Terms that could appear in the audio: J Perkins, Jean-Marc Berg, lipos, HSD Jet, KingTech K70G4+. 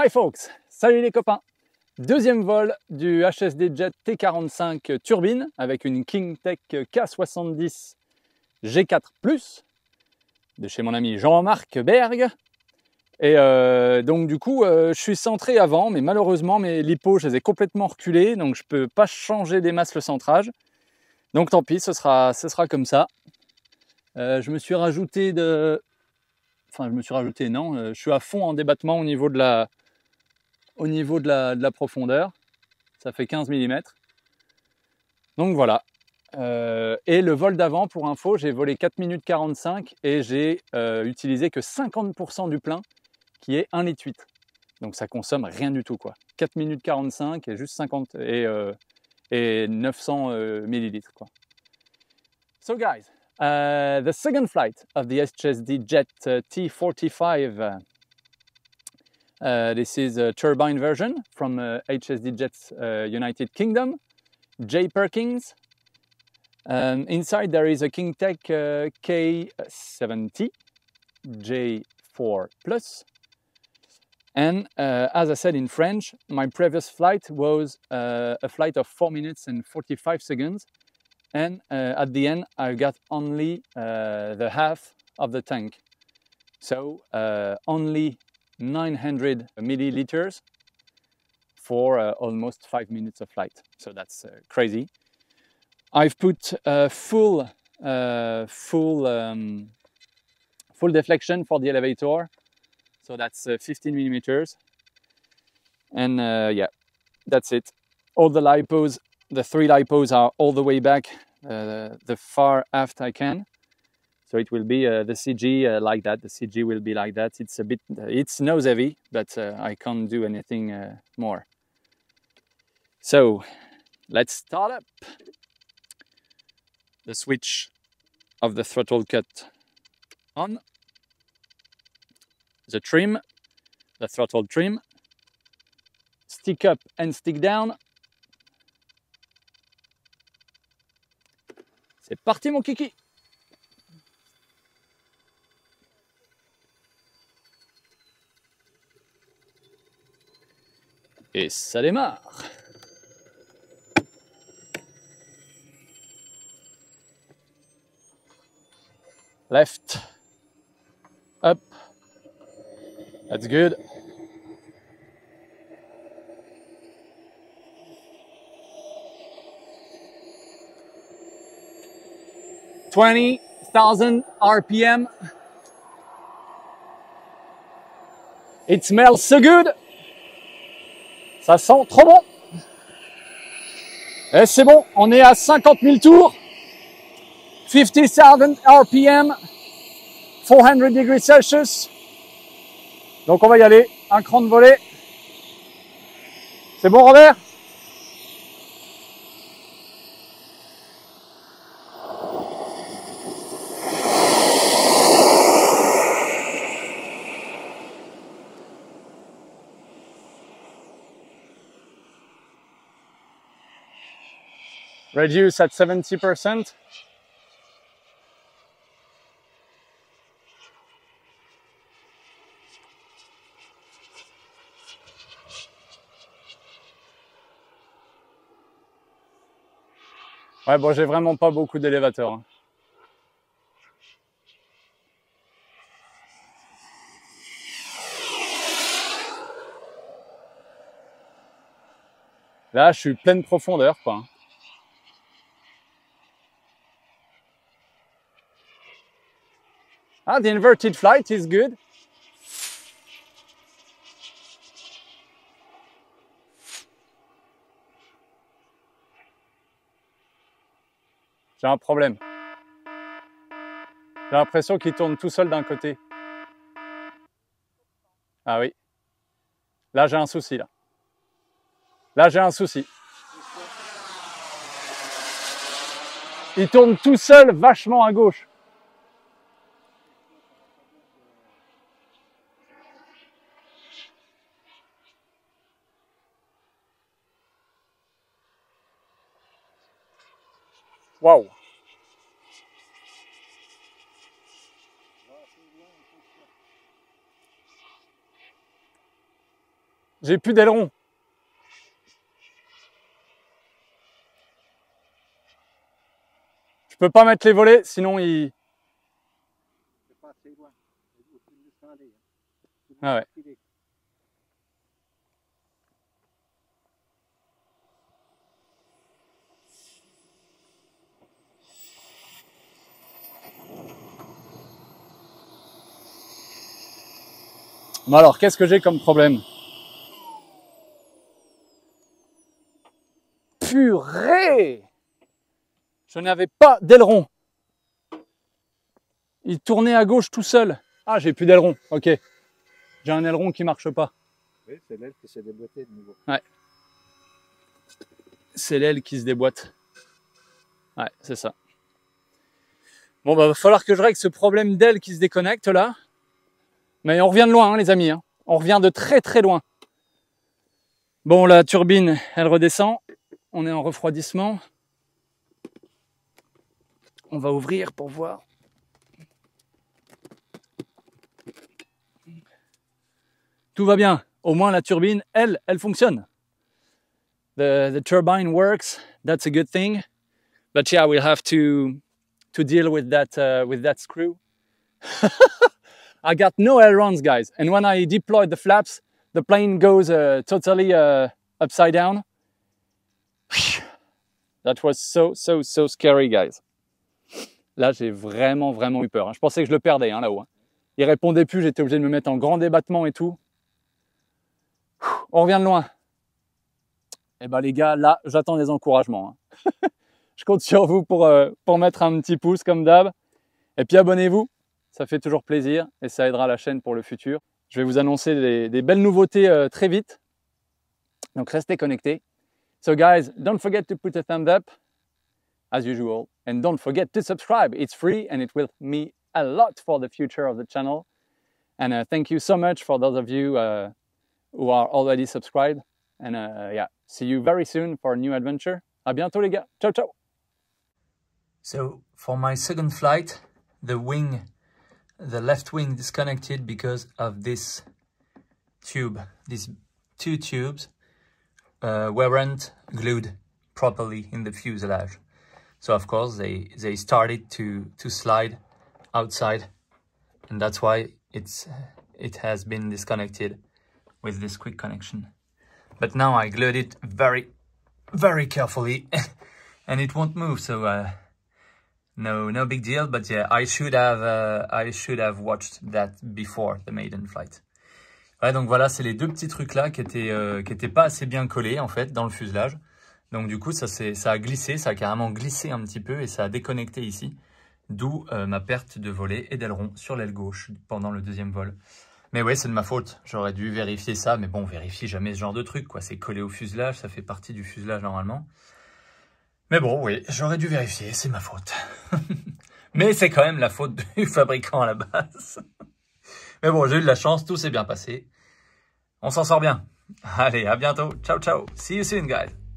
Hi folks, salut les copains. Deuxième vol du HSD Jet T45 turbine avec une KingTech K70G4+, de chez mon ami Jean-Marc Berg. Et donc du coup, je suis centré avant, mais malheureusement mes lipos, je les ai complètement reculés, donc je peux pas changer des masses le centrage. Donc tant pis, ce sera comme ça. Je me suis rajouté de... Enfin, je me suis rajouté, non, je suis à fond en débattement au niveau de la... profondeur, ça fait 15 mm. Donc voilà. Et le vol d'avant, pour info, j'ai volé 4 minutes 45 et j'ai utilisé que 50% du plein, qui est 1,8 litre. Donc ça consomme rien du tout, quoi. 4 minutes 45 et juste 50 et 900 millilitres, quoi. So guys, the second flight of the HSD Jet T45. This is a turbine version from HSD Jet's United Kingdom, J Perkins. Inside there is a KingTech K70G4+. And as I said in French, my previous flight was a flight of 4 minutes and 45 seconds. And at the end, I got only the half of the tank. So only 900 milliliters for almost 5 minutes of flight, so that's crazy. I've put full deflection for the elevator, so that's 15 millimeters, and yeah, that's it. All the lipos, the 3 lipos are all the way back, the far aft I can. So it will be the CG like that. The CG will be like that. It's a bit, it's nose heavy, but I can't do anything more. So let's start up the switch of the throttle cut on, the trim, the throttle trim, stick up and stick down. C'est parti mon kiki! Et ça démarre. Left. Up. That's good. « 20,000 RPM. It smells so good. » Ça sent trop bon. Et c'est bon, on est à 50 000 tours. 50,000 RPM. 400 degrés Celsius. Donc on va y aller. Un cran de volée. C'est bon, Robert? Reduce at 70%. Ouais, bon, j'ai vraiment pas beaucoup d'élévateurs, hein. Là, je suis pleine profondeur, quoi. Ah, the inverted flight is good. J'ai un problème. J'ai l'impression qu'il tourne tout seul d'un côté. Ah oui. Là, j'ai un souci, là. Là, j'ai un souci. Il tourne tout seul vachement à gauche. Wow. J'ai plus d'aileron. Je peux pas mettre les volets, sinon il... Ah ouais. Bon alors, qu'est-ce que j'ai comme problème? Purée! Je n'avais pas d'aileron. Il tournait à gauche tout seul. Ah, j'ai plus d'aileron, ok. J'ai un aileron qui marche pas. Oui, c'est l'aile qui s'est déboîtée de nouveau. Ouais. C'est l'aile qui se déboîte. Ouais, c'est ça. Bon, bah, va falloir que je règle ce problème d'aile qui se déconnecte là. Mais on revient de loin, hein, les amis. Hein. On revient de très très loin. Bon, la turbine, elle redescend. On est en refroidissement. On va ouvrir pour voir. Tout va bien. Au moins, la turbine, elle fonctionne. The turbine works. That's a good thing. But yeah, we'll have to deal with that screw. I got no ailerons, guys. And when I deployed the flaps, the plane goes totally upside down. That was so scary, guys. Là, j'ai vraiment eu peur. Je pensais que je le perdais, hein, là-haut. Il répondait plus, j'étais obligé de me mettre en grand débattement et tout. On revient de loin. Eh ben les gars, là, j'attends des encouragements. Hein. Je compte sur vous pour mettre un petit pouce comme d'hab. Et puis abonnez-vous, ça fait toujours plaisir et ça aidera la chaîne pour le futur. Je vais vous annoncer des belles nouveautés très vite. Donc restez connectés. So guys, don't forget to put a thumbs up, as usual. And don't forget to subscribe. It's free and it will me a lot for the future of the channel. And thank you so much for those of you who are already subscribed. And yeah, see you very soon for a new adventure. À bientôt les gars. Ciao, ciao. So for my second flight, the left wing disconnected because of this tube. These two tubes weren't glued properly in the fuselage. So of course they started to slide outside, and that's why it has been disconnected with this quick connection. But now I glued it very carefully and it won't move, so no big deal. But yeah, I should have watched that before the maiden flight. Ouais, donc voilà, c'est les deux petits trucs là qui étaient pas assez bien collés en fait dans le fuselage. Donc du coup ça a glissé, ça a carrément glissé un petit peu et ça a déconnecté ici. D'où ma perte de volet et d'aileron sur l'aile gauche pendant le deuxième vol. Mais ouais, c'est de ma faute. J'aurais dû vérifier ça, mais bon, on vérifie jamais ce genre de truc, quoi. C'est collé au fuselage, ça fait partie du fuselage normalement. Mais bon, oui, j'aurais dû vérifier, c'est ma faute. Mais c'est quand même la faute du fabricant à la base. Mais bon, j'ai eu de la chance, tout s'est bien passé. On s'en sort bien. Allez, à bientôt. Ciao, ciao. See you soon, guys.